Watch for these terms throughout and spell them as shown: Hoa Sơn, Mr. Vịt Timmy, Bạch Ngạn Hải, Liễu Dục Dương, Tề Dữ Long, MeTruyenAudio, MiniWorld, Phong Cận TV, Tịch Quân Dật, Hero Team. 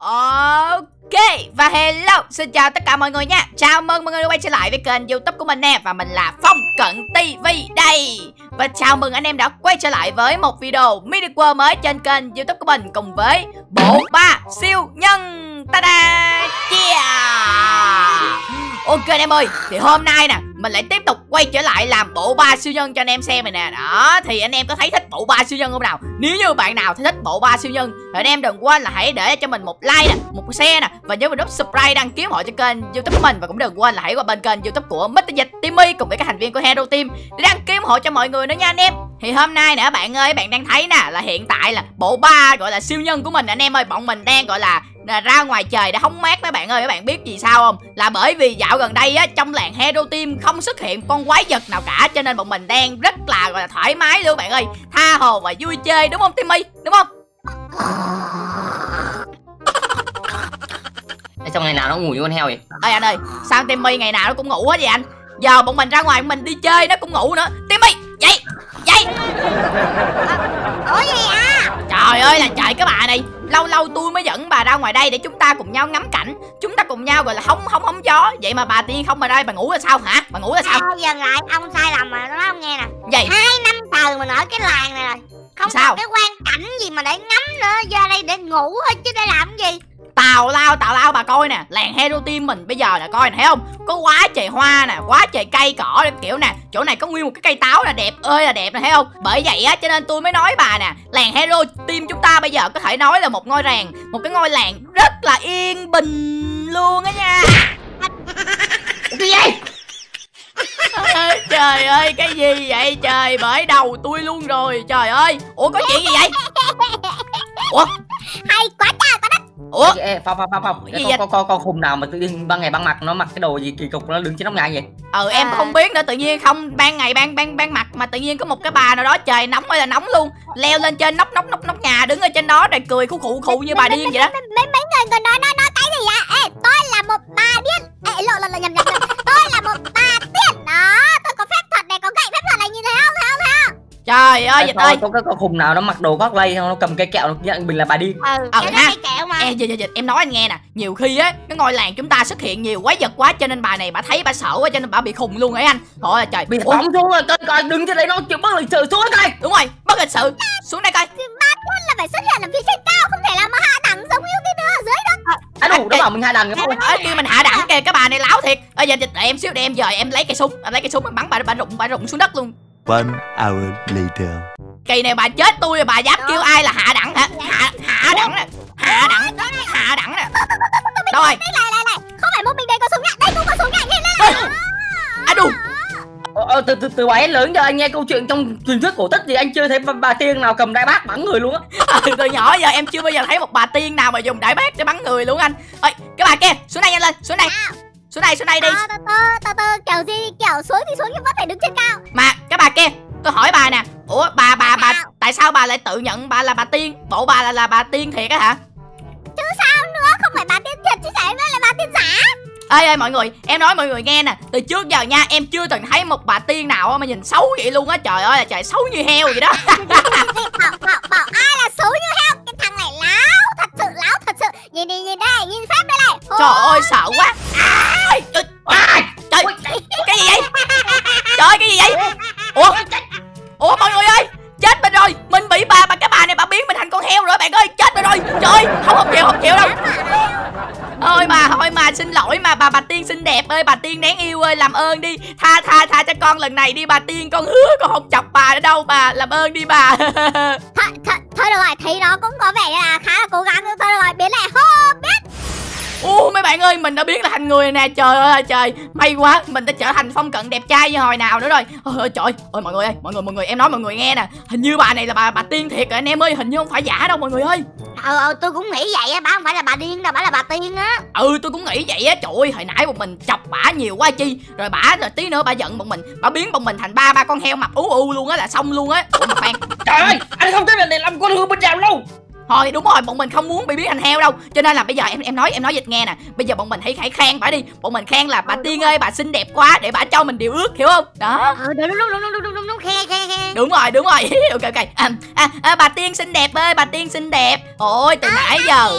Ok, và hello, xin chào tất cả mọi người nha. Chào mừng mọi người đã quay trở lại với kênh YouTube của mình nè. Và mình là Phong Cận TV đây. Và chào mừng anh em đã quay trở lại với một video MiniWorld mới trên kênh YouTube của mình, cùng với bộ ba siêu nhân. Ta-da, yeah. Ok anh em ơi, thì hôm nay nè mình lại tiếp tục quay trở lại làm bộ ba siêu nhân cho anh em xem này nè. Đó, thì anh em có thấy thích bộ ba siêu nhân không nào? Nếu như bạn nào thấy thích bộ ba siêu nhân thì anh em đừng quên là hãy để cho mình một like nè, một share nè, và nhớ mình nút subscribe đăng ký họ cho kênh YouTube của mình. Và cũng đừng quên là hãy qua bên kênh YouTube của Mr. Vịt Timmy cùng với các thành viên của Hero Team để đăng ký họ cho mọi người nữa nha anh em. Thì hôm nay nè bạn ơi, bạn đang thấy nè là hiện tại là bộ ba gọi là siêu nhân của mình anh em ơi, bọn mình đang gọi là ra ngoài trời để hóng mát mấy bạn ơi. Mấy bạn biết vì sao không? Là bởi vì dạo gần đây á, trong làng Hero Team không xuất hiện con quái vật nào cả, cho nên bọn mình đang rất là gọi là thoải mái luôn bạn ơi, tha hồ và vui chơi, đúng không Timmy, đúng không? Sao ngày nào nó ngủ như con heo vậy? Ê anh ơi, sao Timmy ngày nào nó cũng ngủ hết vậy anh? Giờ bọn mình ra ngoài mình đi chơi nó cũng ngủ nữa. Timmy, dậy, dậy. Ủa gì à? Trời ơi là trời các bạn này. Lâu lâu tôi mới dẫn bà ra ngoài đây để chúng ta cùng nhau ngắm cảnh, chúng ta cùng nhau gọi là hóng gió. Vậy mà bà tiên không mà đây bà ngủ là sao hả? Bà ngủ là sao? Giờ lại ông sai lầm mà nó không nghe nè. Vậy 2 năm trời mình ở cái làng này rồi, không sao cái quan cảnh gì mà để ngắm nữa, ra đây để ngủ thôi chứ để làm cái gì? Tào lao bà coi nè, làng Hero Team mình bây giờ nè, coi nè, thấy không? Có quá trời hoa nè, quá trời cây cỏ kiểu nè, chỗ này có nguyên một cái cây táo là đẹp ơi là đẹp nè, thấy không? Bởi vậy á cho nên tôi mới nói bà nè, làng Hero Team chúng ta bây giờ có thể nói là một ngôi làng rất là yên bình luôn á nha. Cái gì? Trời ơi cái gì vậy trời, bởi đầu tôi luôn rồi trời ơi. Ủa có chuyện gì vậy? Ủa? Hay quá trời quá đất. Ủa? Phong con khùng nào mà tự nhiên ban ngày ban mặt nó mặc cái đồ gì kỳ cục nó đứng trên nóc nhà vậy? Ừ em không biết nữa, tự nhiên không ban ngày ban mặt mà tự nhiên có một cái bà nào đó trời nóng ơi là nóng luôn, leo lên trên nóc nhà đứng ở trên đó rồi cười khụ khụ như bà điên vậy đó. Mấy người còn nói cái gì vậy? Ê tôi là một bà điên. Ê lộ nhầm. Tôi là một bà điên đó, tôi có phép thuật này, có gậy phép thuật này nhìn thấy không? Trời ơi Vịt ơi, có cái con khùng nào nó mặc đồ cosplay không, nó cầm cây kẹo nó nhận mình là bà điên. Ha kẹo mà. Em nói anh nghe nè, nhiều khi á cái ngôi làng chúng ta xuất hiện nhiều quái vật quá cho nên bà này bà thấy bà sợ quá cho nên bà bị khùng luôn ấy anh. Thôi trời, bị phóng xuống rồi coi đứng trên đấy nó chịu bất lịch sự xuống coi. Đúng rồi, bất lịch sự. Xuống đây coi. Ba quân là phải xuất hiện làm phía trên cao, không thể làm mà hạ đẳng giống như cái đứa ở dưới đó. Á đủ, nó bảo mình hạ đẳng cái không? Ở kia mình hạ đẳng kìa, cái bà này láo thiệt. Ơ Vịt đợi em xíu, để em giờ em lấy cây súng, em bắn bà rụng xuống đất luôn. 1 hour later. Kỳ này bà chết tôi rồi, bà dám kêu ai là hạ đẳng hả? Hạ đẳng nè. Rồi. Không phải một mình đây có súng nhạc, đây cũng có súng nhạc nghe lên. À đù. Từ ấy lớn giờ anh nghe câu chuyện trong truyền thuyết cổ tích thì anh chưa thấy bà tiên nào cầm đại bác bắn người luôn á. Từ nhỏ giờ em chưa bao giờ thấy một bà tiên nào mà dùng đại bác để bắn người luôn anh. Ơi, cái bà kia, xuống đây nhanh lên, xuống đây. Xuống đây đi. Từ từ kiểu gì kiểu xuống thì xuống nhưng vẫn phải đứng trên cao. Mà cái bà kia, tôi hỏi bà nè, ủa bà tại sao bà lại tự nhận bà là bà tiên? Bộ bà là bà tiên thiệt á hả? Chứ sao nữa, không phải bà tiên thiệt chứ sao lại là bà tiên giả? Ê mọi người, em nói mọi người nghe nè, từ trước giờ nha, em chưa từng thấy một bà tiên nào mà nhìn xấu vậy luôn á, trời ơi là trời, xấu như heo vậy đó. Bảo ai là xấu như heo, cái thằng này láo thật sự. Nhìn đây, nhìn phép đây này. Trời ơi sợ quá. Trời, cái gì vậy? Trời cái gì vậy? Ủa mọi người ơi, chết mình rồi, mình bị cái bà này bà biến mình thành con heo rồi bạn ơi, chết mình rồi. Trời, không chịu đâu. Ôi bà thôi mà, xin lỗi mà bà tiên xinh đẹp ơi, bà tiên đáng yêu ơi, làm ơn đi, tha cho con lần này đi bà tiên, con hứa con không chọc bà nữa đâu bà, làm ơn đi bà. Thôi được rồi, thấy nó cũng có vẻ là khá là cố gắng, thôi được rồi, biến lại hô biết. Ô mấy bạn ơi, mình đã biến là thành người nè, trời ơi trời, may quá, mình đã trở thành Phong Cận đẹp trai như hồi nào nữa rồi. Ôi trời ơi mọi người ơi, mọi người em nói mọi người nghe nè, hình như bà này là bà tiên thiệt rồi anh em ơi, hình như không phải giả đâu mọi người ơi. Tôi cũng nghĩ vậy á, bà không phải là bà điên đâu, bà là bà tiên á. Ừ tôi cũng nghĩ vậy á, trời ơi hồi nãy bọn mình chọc bả nhiều quá chi, rồi bả rồi tí nữa bả giận bọn mình, bả biến bọn mình thành ba con heo mập ú luôn á là xong luôn á. Ủa mà trời ơi, anh không thấy là này làm con hươu bên nào đâu. Thôi đúng rồi, bọn mình không muốn bị biến thành heo đâu, cho nên là bây giờ em nói Vịt nghe nè, bây giờ bọn mình hãy khen bả đi, bọn mình khen là bà tiên ơi bà xinh đẹp quá để bả cho mình điều ước, hiểu không? Đó. Đúng khen. Đúng rồi. Ok. Bà tiên xinh đẹp ơi, bà tiên xinh đẹp. Ôi từ nãy giờ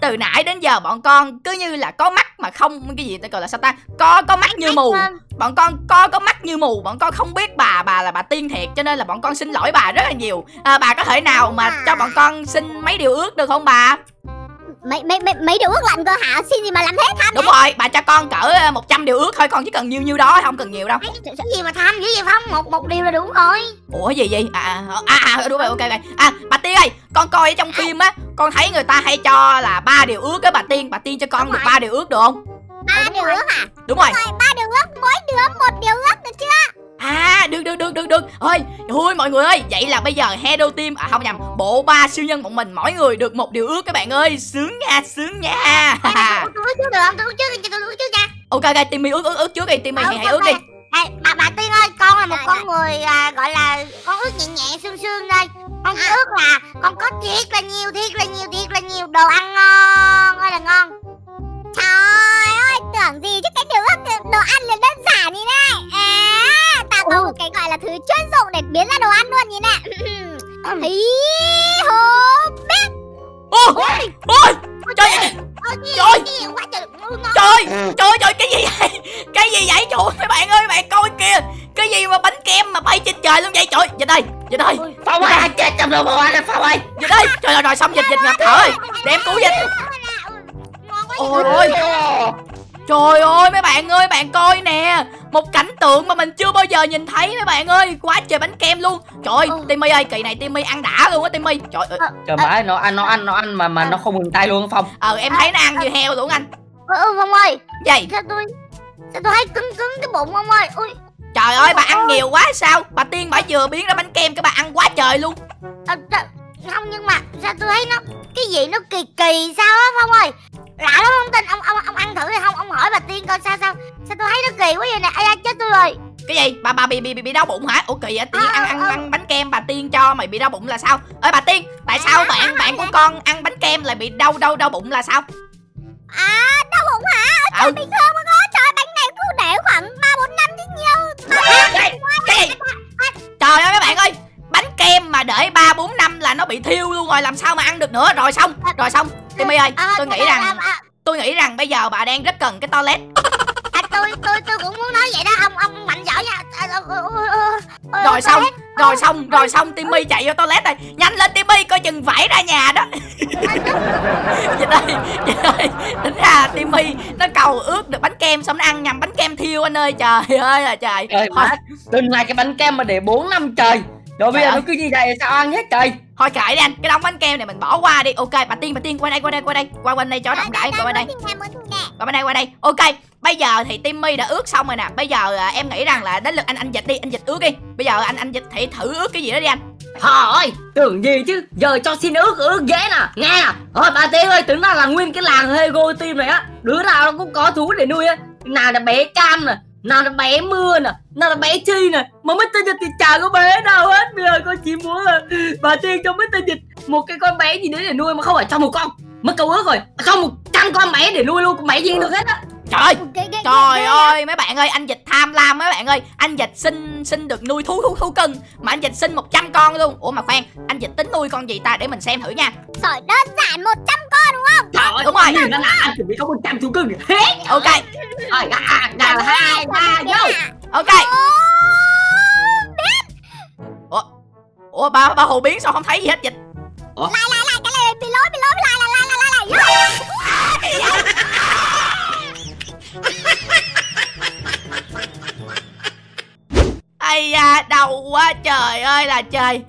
Từ nãy đến giờ bọn con cứ như là có mắt mà không, cái gì ta gọi là sao ta, có mắt như mù. Bọn con có mắt như mù, bọn con không biết bà là bà tiên thiệt, cho nên là bọn con xin lỗi bà rất là nhiều. Bà có thể nào mà cho bọn con xin mấy điều ước được không bà? Mấy điều ước lạnh cơ hả? Xin gì mà làm thế tham? Đúng rồi, bà cho con cỡ 100 điều ước thôi, con chỉ cần nhiêu nhiêu đó, không cần nhiều đâu. Cái gì mà tham dữ vậy Phong? Một điều là đủ rồi. Ủa gì vậy? Đúng rồi, ok. Bà Tiên ơi, con coi ở trong phim á, con thấy người ta hay cho là 3 điều ước á, bà Tiên cho con được 3 điều ước được không? 3 điều ước à? Đúng rồi. 3 điều ước, mỗi đứa 1 điều ước được chưa? À, được. Ôi, thôi mọi người ơi, vậy là bây giờ Hero Team, không nhầm, bộ ba siêu nhân bọn mình mỗi người được 1 điều ước các bạn ơi. Sướng nha, sướng nha. Tôi ước trước nha. Ok, Timmy ước trước đi, Timmy hãy ước đi. Bà Tiên ơi, con là một con người gọi là con ước nhẹ nhẹ sương đây. Con ước là con có thiệt là nhiều đồ ăn ngon ơi là ngon. Trời ơi, tưởng gì chứ cái điều ước đồ ăn là đơn giản như này. Có một cái gọi là thứ chuyên dụng để biến ra đồ ăn luôn nhìn nè. Ý hô bếp. Ôi Trời ơi, cái gì vậy? Cái gì vậy? Trời ơi, các bạn ơi, bạn coi kìa. Cái gì mà bánh kem mà bay trên trời luôn vậy? Trời ơi, dịch đây Phong ơi, chết trong đồ bộ anh em Phong ơi. Dịch đây, trời ơi, rồi xong dịch ngập thở ơi. Để em cứu dịch. Ôi ôi, trời ơi mấy bạn ơi, bạn coi nè, một cảnh tượng mà mình chưa bao giờ nhìn thấy mấy bạn ơi, quá trời bánh kem luôn. Trời ơi, Timmy ơi, kỳ này Timmy ăn đã luôn á Timmy. Trời bái, nó ăn mà nó không ngừng tay luôn Phong. Em thấy nó ăn như heo luôn anh. Phong ơi. Gì? Sao tôi thấy cứng cái bụng Phong ơi. Ui. Trời ơi, bà ăn nhiều quá sao? Bà Tiên bà vừa biến ra bánh kem cái bà ăn quá trời luôn. Không, nhưng mà sao tôi thấy nó cái gì nó kỳ kỳ sao á Phong ơi. Lạ lắm, không tin ông ăn thử hay không, ông hỏi bà Tiên coi sao tôi thấy nó kỳ quá vậy nè. Ai da, chết tôi rồi. Cái gì? Bà bị đau bụng hả? Ủa kỳ vậy? Tiên ăn bánh kem bà Tiên cho mày bị đau bụng là sao? Ơi bà Tiên, tại sao bạn của con ăn bánh kem lại bị đau bụng là sao? Đau bụng hả? Ở bình thường mà có, trời bánh này cứ để khoảng 3-4 năm chứ nhiều. Cái gì? Trời ơi mấy bạn ơi, bánh kem mà để 3-4 năm là nó bị thiêu luôn rồi, làm sao mà ăn được nữa. Rồi xong Timmy ơi, tôi nghĩ rằng bây giờ bà đang rất cần cái toilet. Tôi cũng muốn nói vậy đó, ông mạnh giỏi nha. Rồi xong Timmy chạy vô toilet rồi. Nhanh lên Timmy, coi chừng vãi ra nhà đó. Vậy đây. Tính ra Timmy nó cầu ước được bánh kem xong nó ăn nhầm bánh kem thiêu anh ơi. Trời ơi là trời. Tin là cái bánh kem mà để 4 năm trời. Rồi bây giờ nó cứ như vậy sao ăn hết trời. Thôi kệ đi anh, cái đống bánh kem này mình bỏ qua đi. Ok, bà Tiên qua đây. Qua bên đây cho nó rộng rãi, qua bên đây. Ok, bây giờ thì Timmy đã ước xong rồi nè. Bây giờ em nghĩ rằng là đến lượt anh Dịch đi, anh Dịch ước đi. Bây giờ anh Dịch thì thử ước cái gì đó đi anh. Thôi, tưởng gì chứ, giờ cho xin ước dễ nè, nghe nè. Thôi bà Tiên ơi, tưởng là nguyên cái làng Hero Team này á, đứa nào nó cũng có thú để nuôi á. Nào là bé Cam nè, nào là bé Mưa nè, nào là bé Chi nè, mà Mr. Vịt thì chả có bé đâu hết. Bây giờ con chỉ muốn là bà Tiên cho Mr. Vịt một cái con bé gì đấy để nuôi, mà không phải cho một con. Mất câu ước rồi, cho 100 con bé để nuôi luôn, con bé gì được hết á. Trời ơi mấy bạn ơi, anh Dịch tham lam mấy bạn ơi. Anh Dịch xin được nuôi thú cưng mà anh Dịch xin 100 con luôn. Ủa mà khoan, anh Dịch tính nuôi con gì ta, để mình xem thử nha. Rồi đơn giản 100 con đúng không? Trời, đúng rồi. Nhìn nó là anh chuẩn bị có 100 thú cưng. Ok. Rồi, nào 2, 3, vô. Ok. Ủa ba Hồ Biến sao không thấy gì hết Dịch? Lại cái này bị lỗi. Ây da, đau quá trời ơi là trời.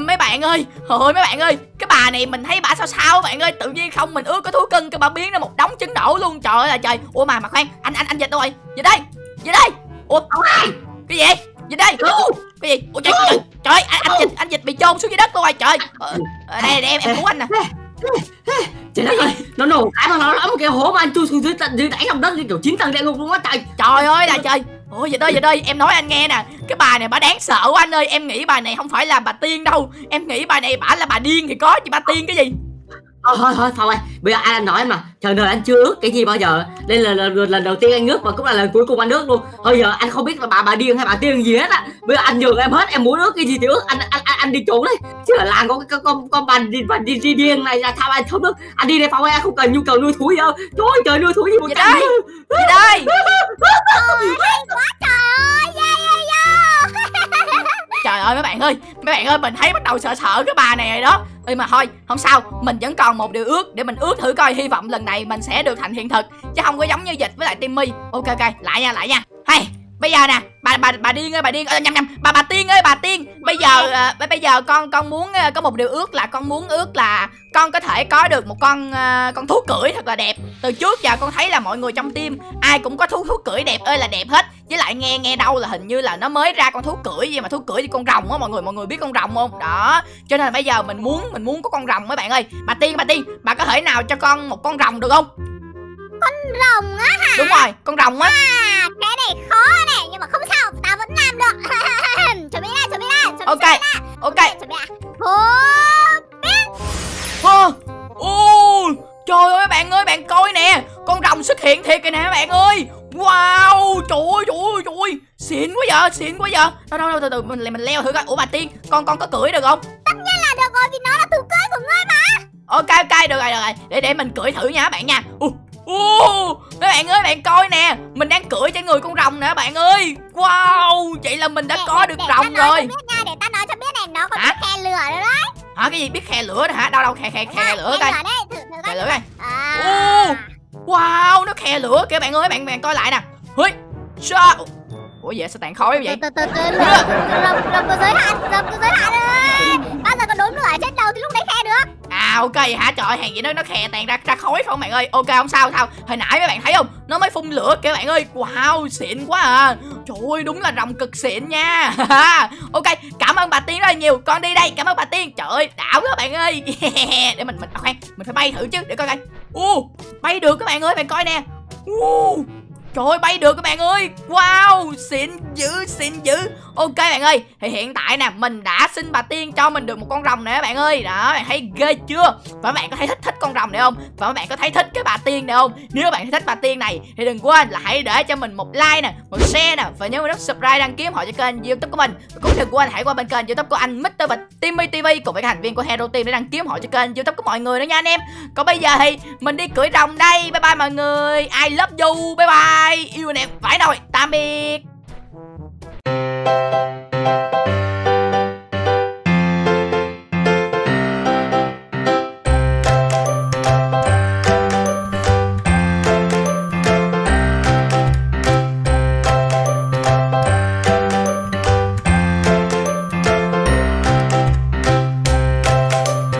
Mấy bạn ơi, hồi mấy bạn ơi, cái bà này mình thấy bà sao bạn ơi, tự nhiên không mình ước có thú cưng cái bà biến ra một đống trứng nổ luôn. Trời ơi là trời. Ủa mà khoan, anh Dịch đâu rồi? Về đây. Ủa cái gì? Về đây. Cái gì? Ủa trời, anh Dịch bị chôn xuống dưới đất luôn rồi trời. Đây em cứu anh nè. Trời đất ơi, nó nổ cái mà nó lắm cái hố mà anh chui xuống dưới đáy lòng đất như kiểu 9 tầng địa ngục luôn á trời. Trời ơi là trời. Ôi vậy đây, em nói anh nghe nè, cái bà này bà đáng sợ quá anh ơi. Em nghĩ bà này không phải là bà Tiên đâu, em nghĩ bà này bả là bà điên thì có, chứ bà Tiên cái gì. Thôi Phong ơi, bây giờ anh nói mà, trời đời anh chưa ước cái gì bao giờ. Đây là lần đầu tiên anh ước và cũng là lần cuối cùng anh ước luôn. Thôi giờ anh không biết là bà điên hay bà tiên gì hết á. Bây giờ anh nhường em hết, em muốn ước cái gì thì ước. Anh đi trốn đấy. Chứ là làng có cái con bà đi điên này là sao anh không ước. Anh đi đây Phong ơi, anh không cần nhu cầu nuôi thú gì đâu. Trời ơi, trời nuôi thú gì một cái đây. Gì đây. Hay quá trời ơi. Trời ơi mấy bạn ơi, mình thấy bắt đầu sợ cái bà này rồi đó. Ừ mà thôi, không sao, mình vẫn còn một điều ước để mình ước thử coi, hy vọng lần này mình sẽ được thành hiện thực chứ không có giống như Vịt với lại Timmy. Ok, lại nha. Hay, bây giờ nè, bà điên ơi, bà tiên ơi, bà tiên. Bây giờ con muốn có một điều ước là con muốn ước là con có thể có được một con thú cưỡi thật là đẹp. Từ trước giờ con thấy là mọi người trong team ai cũng có thú cưỡi đẹp ơi là đẹp hết. Với lại nghe đâu là hình như là nó mới ra con thú cưỡi gì mà thú cưỡi thì con rồng á, mọi người biết con rồng không? Đó, cho nên là bây giờ mình muốn có con rồng mấy bạn ơi. Bà tiên, bà có thể nào cho con một con rồng được không? Con rồng á hả? Đúng rồi, con rồng á. À, cái này khó nè, nhưng mà không sao, tao vẫn làm được. Chuẩn bị ra. Ok. Trời ơi bạn ơi, coi nè, con rồng xuất hiện thiệt kìa nè các bạn ơi. Wow, trời ơi, xịn quá giờ. Đâu, từ từ mình leo thử coi. Ủa bà Tiên, con có cưỡi được không? Tất nhiên là được rồi, vì nó là thú cưỡi của ngươi mà. Ok, được rồi. Để mình cưỡi thử nha các bạn nha. Mấy bạn ơi, bạn coi nè, mình đang cưỡi trên người con rồng nè bạn ơi. Wow, vậy là mình đã có được rồng rồi. Để ta nói cho biết này, nó còn biết khe lửa nữa đấy. Hả, cái gì biết khe lửa nữa hả? Đâu khe lửa coi. Khe lửa coi. Wow, nó khe lửa kìa bạn ơi, bạn coi lại nè. Húi. Sao? Ủa vậy sao tàn khói vậy? Rồng có giới hạn, ơi. Bao giờ còn đốn lửa chết đầu thì lúc đấy khe được. À ok hả, trời ơi, hàng vậy nó khè tàn ra khói không bạn ơi. Ok không sao. Hồi nãy mấy bạn thấy không? Nó mới phun lửa kìa bạn ơi. Wow, xịn quá à. Trời ơi, đúng là rồng cực xịn nha. Ok, cảm ơn bà Tiên rất là nhiều. Con đi đây, cảm ơn bà Tiên. Trời ơi, đảo đó bạn ơi. Yeah. Để mình khoan, mình phải bay thử chứ để coi coi. Bay được các bạn ơi, bạn coi nè. Trời ơi, bay được các bạn ơi. Wow, xịn dữ. Ok bạn ơi, thì hiện tại nè, mình đã xin bà Tiên cho mình được một con rồng nè các bạn ơi. Đó, bạn thấy ghê chưa? Và các bạn có thấy thích con rồng này không? Và các bạn có thấy thích cái bà Tiên này không? Nếu các bạn thích bà Tiên này thì đừng quên là hãy để cho mình một like nè, một share nè, và nhớ nút subscribe đăng ký ủng hộ cho kênh YouTube của mình. Và cũng đừng quên hãy qua bên kênh YouTube của anh Mr. Vịt Timmy TV cùng với các thành viên của Hero Team để đăng ký ủng hộ cho kênh YouTube của mọi người nữa nha anh em. Còn bây giờ thì mình đi cưỡi rồng đây. Bye bye mọi người. I love you. Bye bye. Yêu anh em phải rồi, tạm biệt.